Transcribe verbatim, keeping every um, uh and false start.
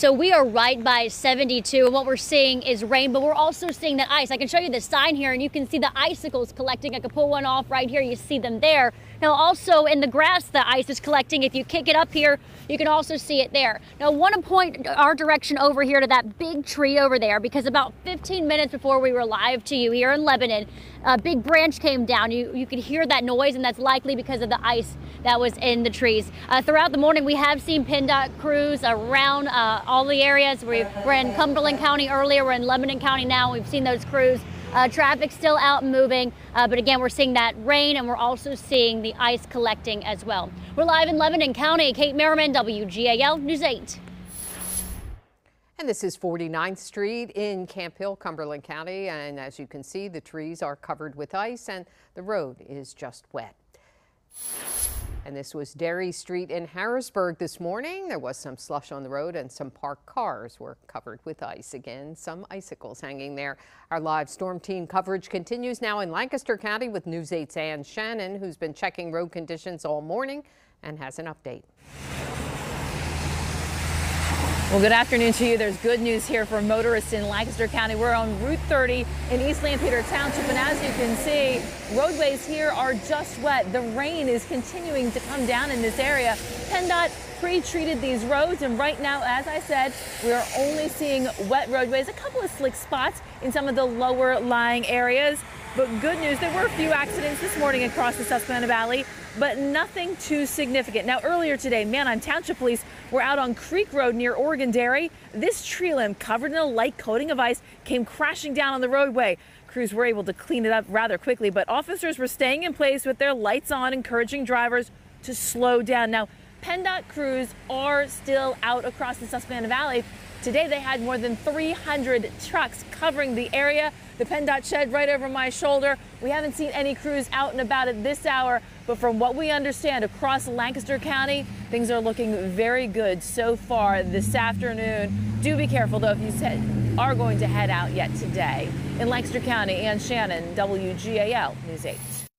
So we are right by seventy-two, and what we're seeing is rain, but we're also seeing that ice. I can show you the sign here, and you can see the icicles collecting. I can pull one off right here. You see them there. Now, also in the grass, the ice is collecting. If you kick it up here, you can also see it there. Now, I want to point our direction over here to that big tree over there, because about fifteen minutes before we were live to you here in Lebanon, a big branch came down. You, you could hear that noise, and that's likely because of the ice that was in the trees. Uh, throughout the morning, we have seen PennDOT crews around uh, all the areas. We were in Cumberland County earlier, we're in Lebanon County now. We've seen those crews. Uh, traffic still out moving, uh, but again, we're seeing that rain, and we're also seeing the ice collecting as well. We're live in Lebanon County. Kate Merriman, W G A L News eight. And this is forty-ninth Street in Camp Hill, Cumberland County, and as you can see, the trees are covered with ice and the road is just wet. And this was Dairy Street in Harrisburg this morning. There was some slush on the road, and some parked cars were covered with ice. Again, some icicles hanging there. Our live storm team coverage continues now in Lancaster County with News eight's Ann Shannon, who's been checking road conditions all morning and has an update. Well, good afternoon to you. There's good news here for motorists in Lancaster County. We're on Route thirty in East Lampeter Township, and as you can see, roadways here are just wet. The rain is continuing to come down in this area. PennDOT pre-treated these roads, and right now, as I said, we're only seeing wet roadways, a couple of slick spots in some of the lower lying areas. But good news, there were a few accidents this morning across the Susquehanna Valley, but nothing too significant. Now, earlier today, Manheim Township Police were out on Creek Road near Oregon Dairy. This tree limb, covered in a light coating of ice, came crashing down on the roadway. Crews were able to clean it up rather quickly, but officers were staying in place with their lights on, encouraging drivers to slow down. Now, PennDOT crews are still out across the Susquehanna Valley. Today, they had more than three hundred trucks covering the area. The PennDOT shed right over my shoulder. We haven't seen any crews out and about at this hour, but from what we understand across Lancaster County, things are looking very good so far this afternoon. Do be careful, though, if you are going to head out yet today. In Lancaster County, Ann Shannon, W G A L News eight.